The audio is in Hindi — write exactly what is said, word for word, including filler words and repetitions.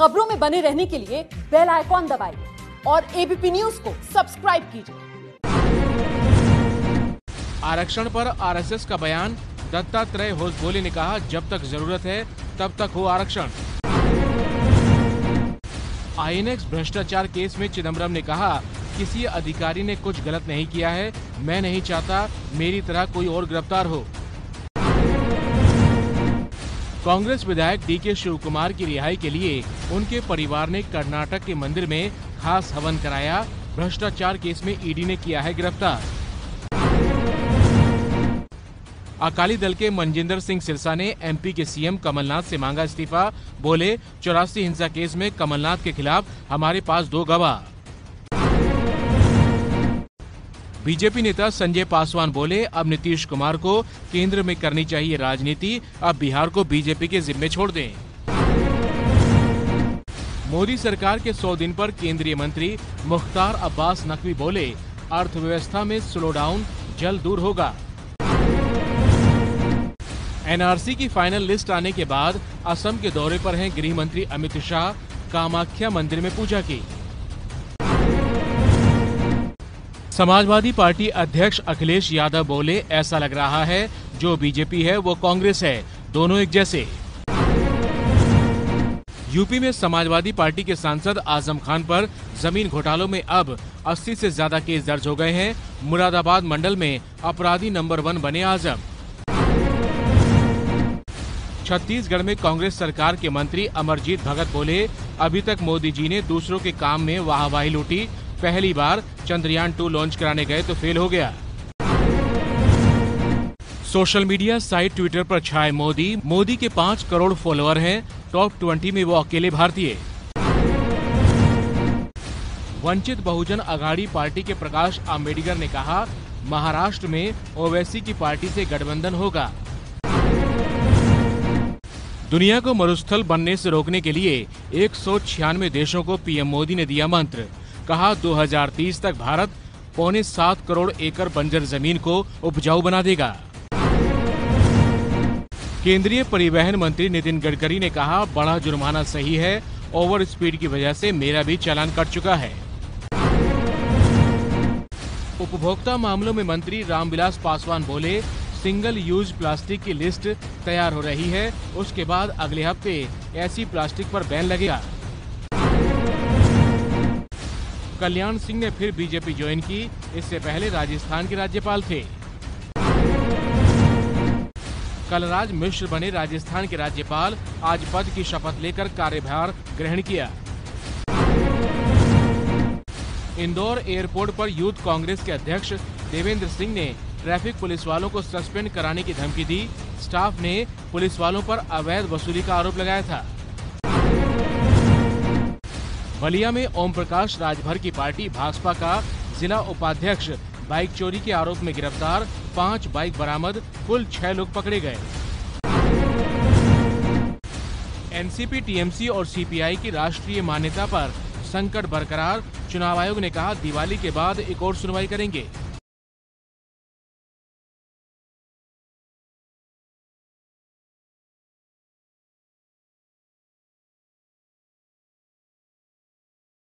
खबरों में बने रहने के लिए बेल आइकॉन दबाइए और एबीपी न्यूज को सब्सक्राइब कीजिए। आरक्षण पर आरएसएस का बयान, दत्तात्रेय होसगोली ने कहा जब तक जरूरत है तब तक हो आरक्षण। आईएनएक्स भ्रष्टाचार केस में चिदंबरम ने कहा किसी अधिकारी ने कुछ गलत नहीं किया है, मैं नहीं चाहता मेरी तरह कोई और गिरफ्तार हो। कांग्रेस विधायक डीके शिवकुमार की रिहाई के लिए उनके परिवार ने कर्नाटक के मंदिर में खास हवन कराया, भ्रष्टाचार केस में ईडी ने किया है गिरफ्तार। अकाली दल के मनजिंदर सिंह सिरसा ने एमपी के सीएम कमलनाथ से मांगा इस्तीफा, बोले चौरासी हिंसा केस में कमलनाथ के खिलाफ हमारे पास दो गवाह। बीजेपी नेता संजय पासवान बोले अब नीतीश कुमार को केंद्र में करनी चाहिए राजनीति, अब बिहार को बीजेपी के जिम्मे छोड़ दें। मोदी सरकार के सौ दिन पर केंद्रीय मंत्री मुख्तार अब्बास नकवी बोले अर्थव्यवस्था में स्लोडाउन जल्द दूर होगा। एनआरसी की फाइनल लिस्ट आने के बाद असम के दौरे पर हैं गृह मंत्री अमित शाह, कामाख्या मंदिर में पूजा की। समाजवादी पार्टी अध्यक्ष अखिलेश यादव बोले ऐसा लग रहा है जो बीजेपी है वो कांग्रेस है, दोनों एक जैसे। यूपी में समाजवादी पार्टी के सांसद आजम खान पर जमीन घोटालों में अब अस्सी से ज्यादा केस दर्ज हो गए हैं, मुरादाबाद मंडल में अपराधी नंबर वन बने आजम। छत्तीसगढ़ में कांग्रेस सरकार के मंत्री अमरजीत भगत बोले अभी तक मोदी जी ने दूसरों के काम में वाहवाही लूटी, पहली बार चंद्रयान टू लॉन्च कराने गए तो फेल हो गया। सोशल मीडिया साइट ट्विटर पर छाए मोदी, मोदी के पाँच करोड़ फॉलोअर हैं, टॉप बीस में वो अकेले भारतीय। वंचित बहुजन अघाड़ी पार्टी के प्रकाश आम्बेडकर ने कहा महाराष्ट्र में ओवेसी की पार्टी से गठबंधन होगा। दुनिया को मरुस्थल बनने से रोकने के लिए एक सौ छियानवे देशों को पीएम मोदी ने दिया मंत्र, कहा दो हज़ार तीस तक भारत पौने सात करोड़ एकड़ बंजर जमीन को उपजाऊ बना देगा। केंद्रीय परिवहन मंत्री नितिन गडकरी ने कहा बड़ा जुर्माना सही है, ओवर स्पीड की वजह से मेरा भी चालान कट चुका है। उपभोक्ता मामलों में मंत्री रामविलास पासवान बोले सिंगल यूज प्लास्टिक की लिस्ट तैयार हो रही है, उसके बाद अगले हफ्ते ऐसी प्लास्टिक पर बैन लगेगा। कल्याण सिंह ने फिर बीजेपी ज्वाइन की, इससे पहले राजस्थान के राज्यपाल थे। कलराज मिश्र बने राजस्थान के राज्यपाल, आज पद की शपथ लेकर कार्यभार ग्रहण किया। इंदौर एयरपोर्ट पर यूथ कांग्रेस के अध्यक्ष देवेंद्र सिंह ने ट्रैफिक पुलिस वालों को सस्पेंड कराने की धमकी दी, स्टाफ ने पुलिस वालों पर अवैध वसूली का आरोप लगाया था। बलिया में ओम प्रकाश राजभर की पार्टी भाजपा का जिला उपाध्यक्ष बाइक चोरी के आरोप में गिरफ्तार, पांच बाइक बरामद, कुल छह लोग पकड़े गए। एनसीपी, टीएमसी और सीपीआई की राष्ट्रीय मान्यता पर संकट बरकरार, चुनाव आयोग ने कहा दिवाली के बाद एक और सुनवाई करेंगे।